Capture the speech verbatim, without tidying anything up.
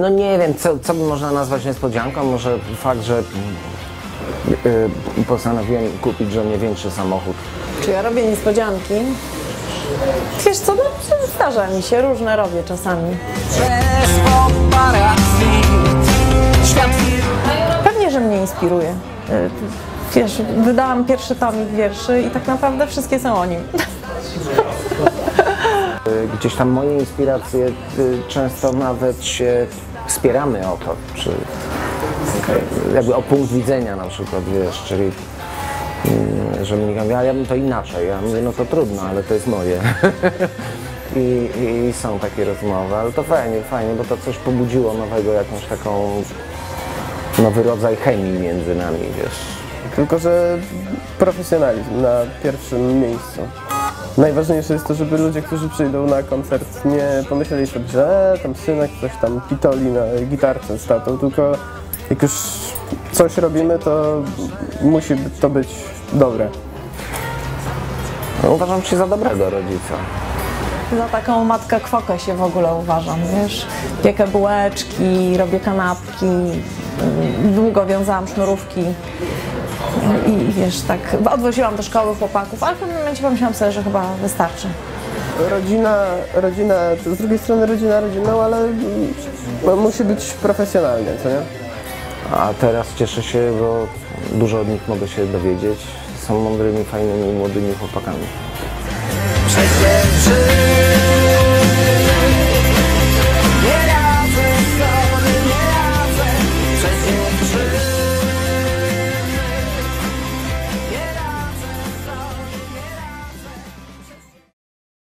No nie wiem, co, co by można nazwać niespodzianką, może fakt, że yy, postanowiłem kupić żonie większy samochód. Czy ja robię niespodzianki? Wiesz co, no, zdarza mi się, różne robię czasami. Pewnie, że mnie inspiruje. Wiesz, wydałam pierwszy tomik wierszy i tak naprawdę wszystkie są o nim. Gdzieś tam moje inspiracje często nawet się wspieramy o to, czy jakby o punkt widzenia na przykład, wiesz, czyli że mi mówi, ale ja bym to inaczej, ja mówię, no to trudno, ale to jest moje. I, i są takie rozmowy, ale to fajnie, fajnie, bo to coś pobudziło nowego, jakąś taką, nowy rodzaj chemii między nami, wiesz. Tylko że profesjonalizm na pierwszym miejscu. Najważniejsze jest to, żeby ludzie, którzy przyjdą na koncert, nie pomyśleli sobie, że tam synek coś tam pitoli na gitarce z tatą, tylko jak już coś robimy, to musi to być dobre. No, uważam się za dobrego rodzica. Za taką matkę kwokę się w ogóle uważam, wiesz. Piekę bułeczki, robię kanapki, długo wiązałam sznurówki. I wiesz, tak, odwoziłam do szkoły chłopaków, ale w pewnym momencie pomyślałam sobie, że chyba wystarczy. Rodzina, rodzina, z drugiej strony rodzina rodziną, ale musi być profesjonalnie, co nie? A teraz cieszę się, bo dużo od nich mogę się dowiedzieć. Są mądrymi, fajnymi, młodymi chłopakami.